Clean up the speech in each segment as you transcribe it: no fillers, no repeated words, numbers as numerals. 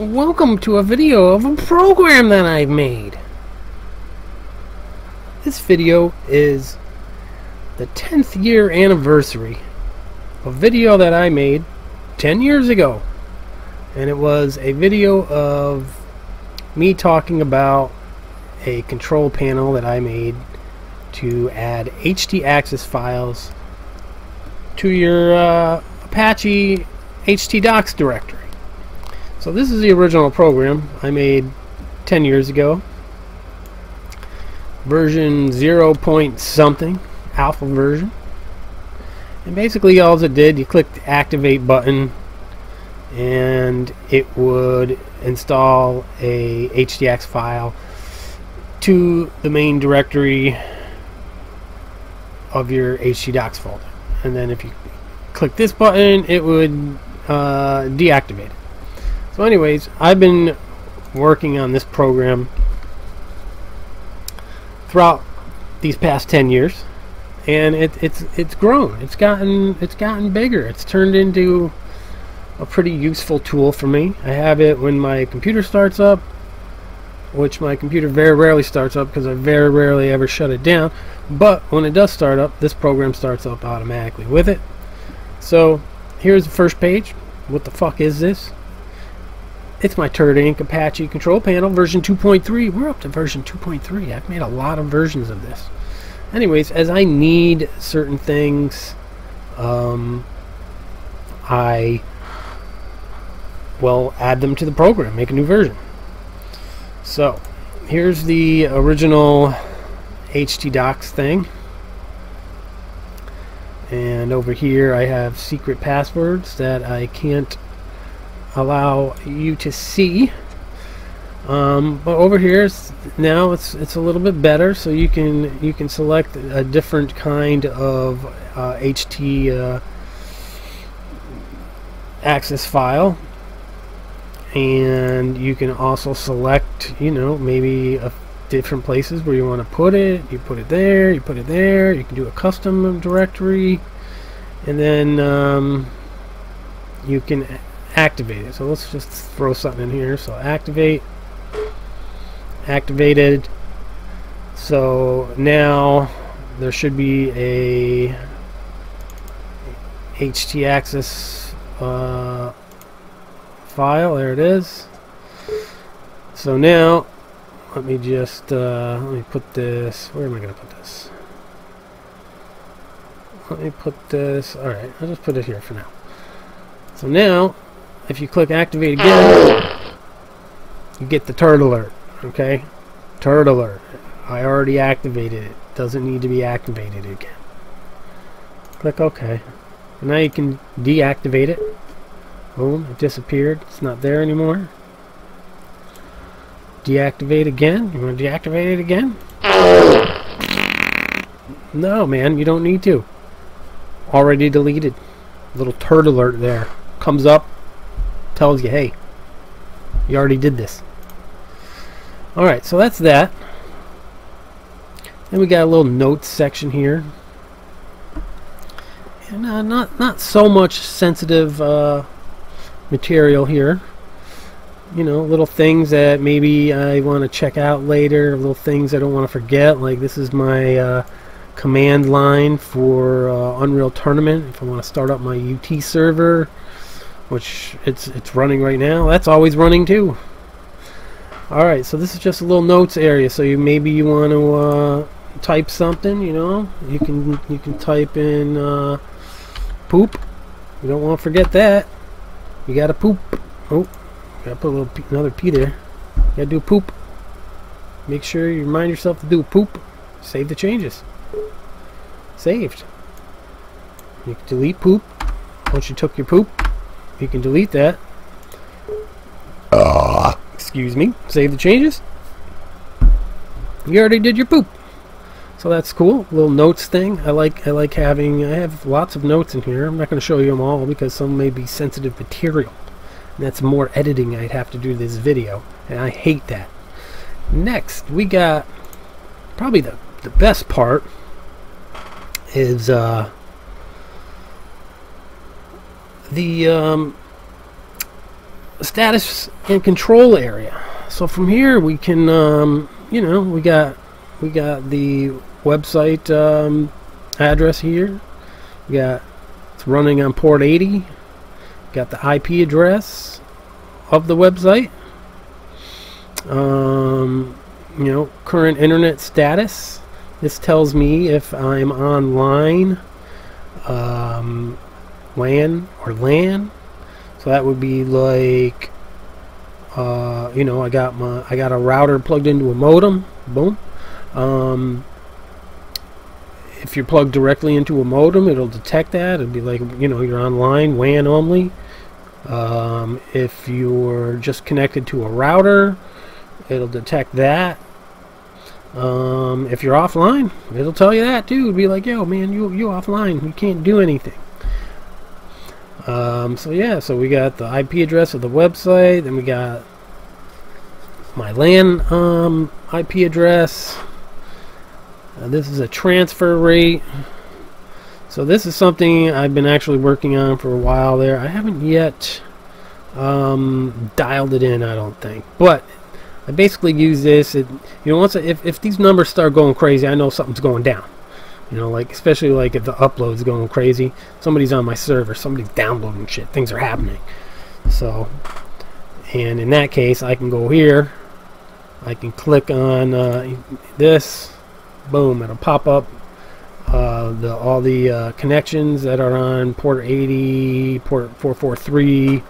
Welcome to a video of a program that I've made. This video is the 10th year anniversary of a video that I made 10 years ago, and it was a video of me talking about a control panel that I made to add .htaccess files to your Apache htdocs directory. So this is the original program I made 10 years ago, version 0.something, alpha version, and basically all it did, you clicked the activate button and it would install a .htaccess file to the main directory of your htdocs folder, and then if you click this button it would deactivate it. So anyways, I've been working on this program throughout these past 10 years, and it's grown, it's gotten bigger, it's turned into a pretty useful tool for me. I have it when my computer starts up, which my computer very rarely starts up because I very rarely ever shut it down, but when it does start up, this program starts up automatically with it. So here's the first page. What the fuck is this? It's my Turd Inc. Apache control panel, version 2.3. We're up to version 2.3. I've made a lot of versions of this. Anyways, as I need certain things, I will add them to the program, make a new version. So here's the original htdocs thing, and over here I have secret passwords that I can't allow you to see, but over here now it's a little bit better, so you can select a different kind of .htaccess file, and you can also select, you know, maybe a different places where you want to put it. You put it there, you put it there, you can do a custom directory, and then you can activate it. So let's just throw something in here. So activated. So now there should be a .htaccess file. There it is. So now let me just put this, where am I going to put this? Let me put this, alright, I'll just put it here for now. So now if you click activate again, you get the turd alert. Okay, turd alert. I already activated it. Doesn't need to be activated again. Click OK. Now you can deactivate it. Boom, it disappeared. It's not there anymore. Deactivate again. You want to deactivate it again? No, man, you don't need to. Already deleted. Little turd alert there. Comes up, tells you, hey, you already did this. Alright, so that's that. Then we got a little notes section here, and not so much sensitive material here, you know, little things that maybe I want to check out later, little things I don't want to forget. Like this is my command line for Unreal Tournament if I want to start up my UT server, which it's running right now. That's always running too. Alright, so this is just a little notes area. So maybe you want to type something, you know, you can type in poop. You don't want to forget that. You gotta poop. Oh, gotta put a little another P there. You gotta do poop. Make sure you remind yourself to do poop. Save the changes. Saved. You can delete poop. Once you took your poop, you can delete that. Excuse me. Save the changes. You already did your poop. So that's cool. Little notes thing. I like having, I have lots of notes in here. I'm not going to show you them all because some may be sensitive material, and that's more editing I'd have to do this video, and I hate that. Next we got probably the best part is the status and control area. So from here we can, you know, we got the website address here. We got it's running on port 80. Got the IP address of the website. You know, current internet status. This tells me if I'm online, WAN or LAN. So that would be like, you know, I got a router plugged into a modem. Boom. If you're plugged directly into a modem, it'll detect that. It'll be like, you know, you're online, WAN only. If you're just connected to a router, it'll detect that. If you're offline, it'll tell you that too. It'll be like, yo, man, you offline. You can't do anything. So yeah, so we got the IP address of the website. Then we got my LAN IP address. This is a transfer rate. So this is something I've been actually working on for a while there. I haven't yet dialed it in, I don't think. But I basically use this. You know, once if these numbers start going crazy, I know something's going down. You know, like especially like if the upload's going crazy, somebody's on my server, somebody's downloading shit, things are happening. So, and in that case, I can go here, I can click on this, boom, it'll pop up all the connections that are on port 80, port 443.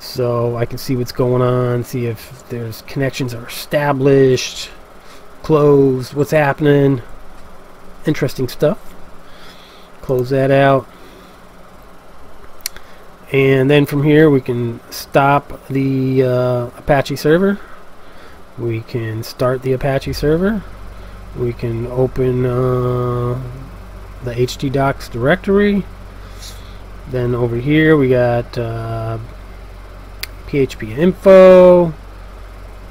So I can see what's going on, see if there's connections that are established, closed, what's happening. Interesting stuff. Close that out, and then from here we can stop the Apache server, we can start the Apache server, we can open the htdocs directory. Then over here we got phpinfo,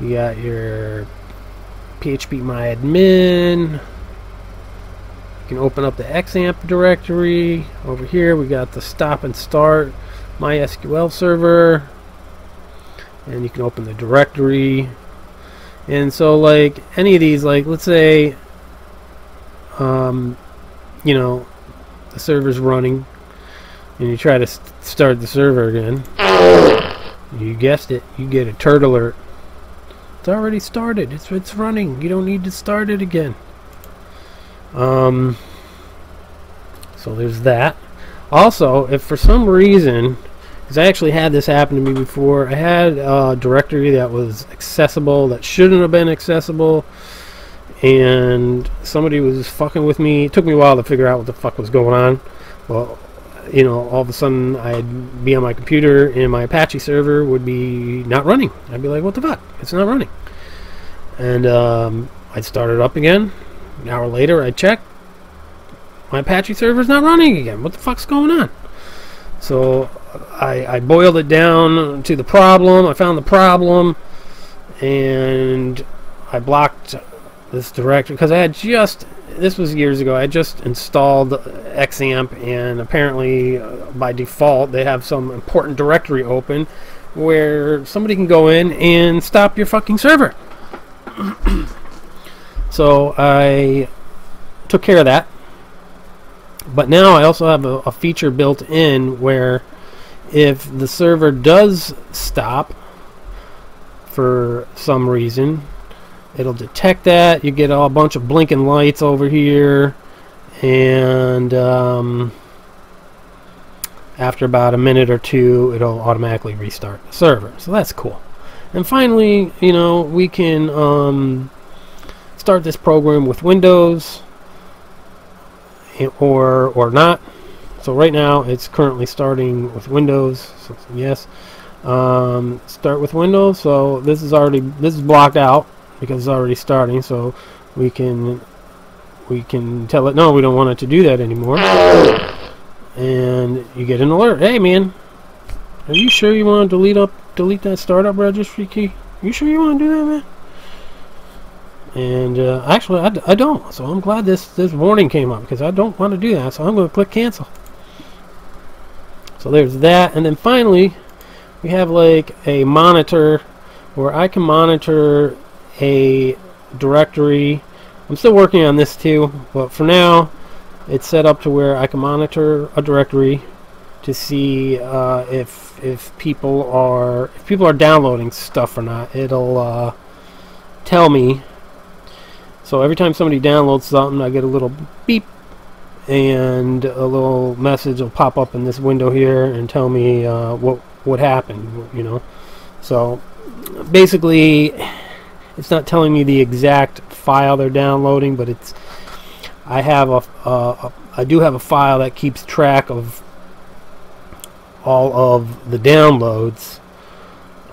you got your phpMyAdmin. You can open up the XAMPP directory. Over here we got the stop and start MySQL server, and you can open the directory. And so like any of these, like let's say you know, the server's running and you try to start the server again, you guessed it, you get a turd alert. It's already started, it's running, you don't need to start it again. So there's that. Also, if for some reason, because I actually had this happen to me before, I had a directory that was accessible that shouldn't have been accessible, and somebody was fucking with me. It took me a while to figure out what the fuck was going on. Well, you know, all of a sudden I'd be on my computer and my Apache server would be not running. I'd be like, what the fuck? It's not running. And I'd start it up again. An hour later, I check. My Apache server's not running again. What the fuck's going on? So I boiled it down to the problem. I found the problem, and I blocked this directory because I had just, this was years ago, I just installed XAMPP, and apparently by default they have some important directory open where somebody can go in and stop your fucking server. So I took care of that, but now I also have a feature built in where if the server does stop for some reason, it'll detect that. You get a bunch of blinking lights over here, and after about a minute or two, it'll automatically restart the server. So that's cool. And finally, you know, we can start this program with Windows or not. So right now it's currently starting with Windows. So yes, start with Windows. So this is blocked out because it's already starting. So we can tell it no, we don't want it to do that anymore. And you get an alert. Hey man, are you sure you want to delete that startup registry key? You sure you want to do that, man? And actually I don't, so I'm glad this warning came up because I don't want to do that, so I'm going to click cancel. So there's that. And then finally we have like a monitor where I can monitor a directory. I'm still working on this too, but for now it's set up to where I can monitor a directory to see if people are downloading stuff or not. It'll tell me. So every time somebody downloads something, I get a little beep and a little message will pop up in this window here and tell me what happened, you know. So basically it's not telling me the exact file they're downloading, but it's I do have a file that keeps track of all of the downloads,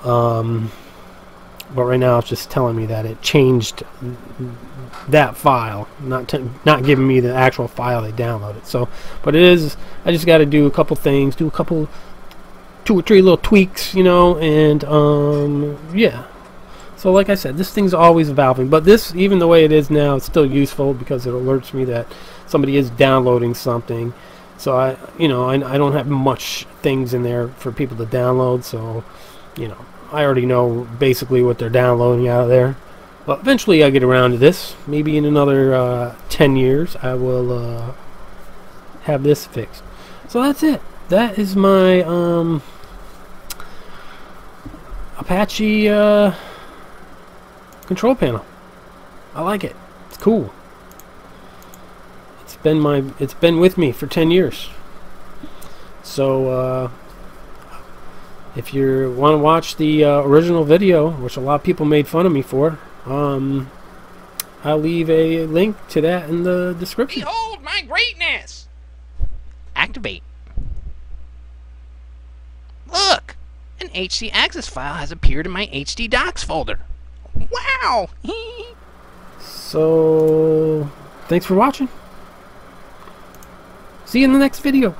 but right now it's just telling me that it changed that file, not giving me the actual file they downloaded. So, but it is, I just got to do a couple things, do a couple, 2 or 3 little tweaks, you know, and yeah. So like I said, this thing's always evolving, but this, even the way it is now, it's still useful because it alerts me that somebody is downloading something. So I, you know, I don't have much things in there for people to download, so, you know, I already know basically what they're downloading out of there. But eventually I get around to this. Maybe in another 10 years I will have this fixed. So that's it. That is my Apache control panel. I like it. It's cool. It's been with me for 10 years. So if you want to watch the original video, which a lot of people made fun of me for, I'll leave a link to that in the description. Behold my greatness. Activate. Look, an .htaccess file has appeared in my .htdocs folder. Wow! So, thanks for watching. See you in the next video.